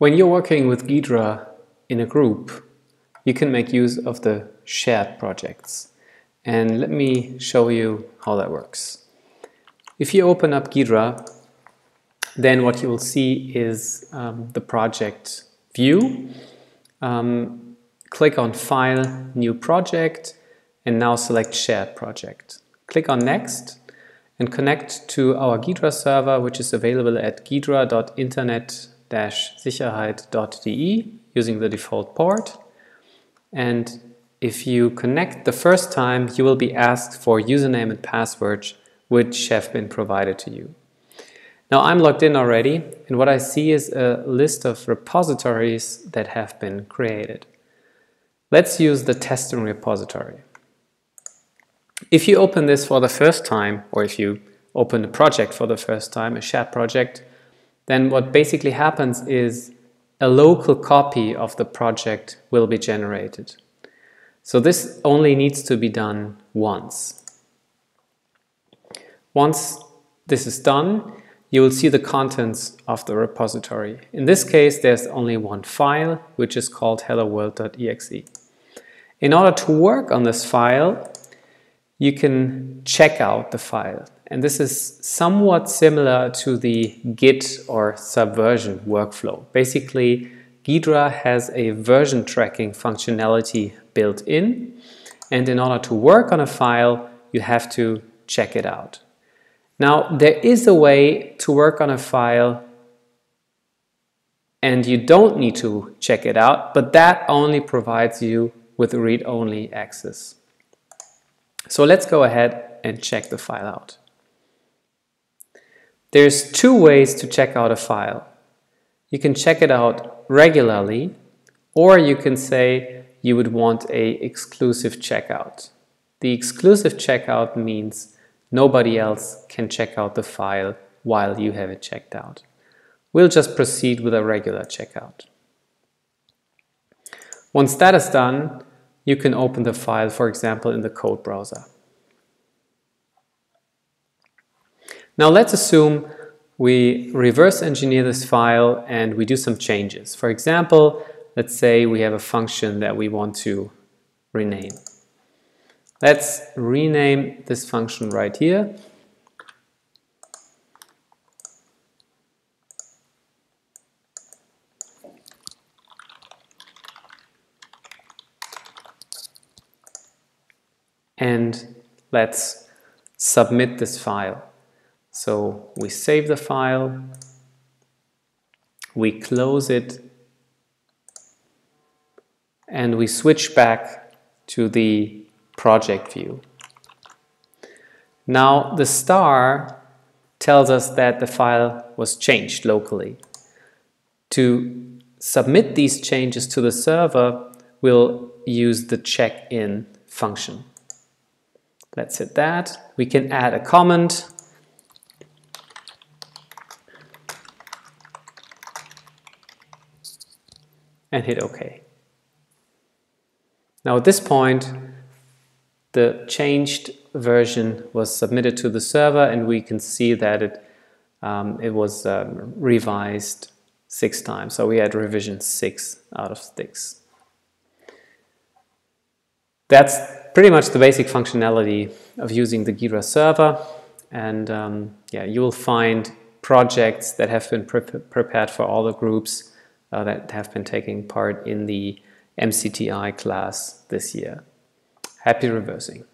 When you're working with Ghidra in a group, you can make use of the shared projects. And let me show you how that works. If you open up Ghidra, then what you will see is the project view. Click on File, New Project, and now select Shared Project. Click on Next and connect to our Ghidra server, which is available at ghidra.internet.Sicherheit.de using the default port. And if you connect the first time, you will be asked for username and password, which have been provided to you. Now I'm logged in already, and what I see is a list of repositories that have been created. Let's use the testing repository. If you open this for the first time, or if you open a project for the first time, a shared project, then what basically happens is a local copy of the project will be generated. So this only needs to be done once. Once this is done, you will see the contents of the repository. In this case, there's only one file, which is called HelloWorld.exe. In order to work on this file, you can check out the file. And this is somewhat similar to the Git or Subversion workflow. Basically, Ghidra has a version tracking functionality built in, and in order to work on a file, you have to check it out. Now, there is a way to work on a file and you don't need to check it out, but that only provides you with read-only access. So let's go ahead and check the file out. There's two ways to check out a file. You can check it out regularly, or you can say you would want an exclusive checkout. The exclusive checkout means nobody else can check out the file while you have it checked out. We'll just proceed with a regular checkout. Once that is done, you can open the file, for example, in the code browser. Now let's assume we reverse engineer this file and we do some changes. For example, let's say we have a function that we want to rename. Let's rename this function right here. And let's submit this file. So we save the file, we close it, and we switch back to the project view. Now the star tells us that the file was changed locally. To submit these changes to the server, we'll use the check-in function. Let's hit that. We can add a comment. And hit OK. Now at this point, the changed version was submitted to the server, and we can see that it was revised 6 times. So we had revision 6 out of 6. That's pretty much the basic functionality of using the Ghidra server. And yeah, you will find projects that have been prepared for all the groups that have been taking part in the MCTI class this year. Happy reversing.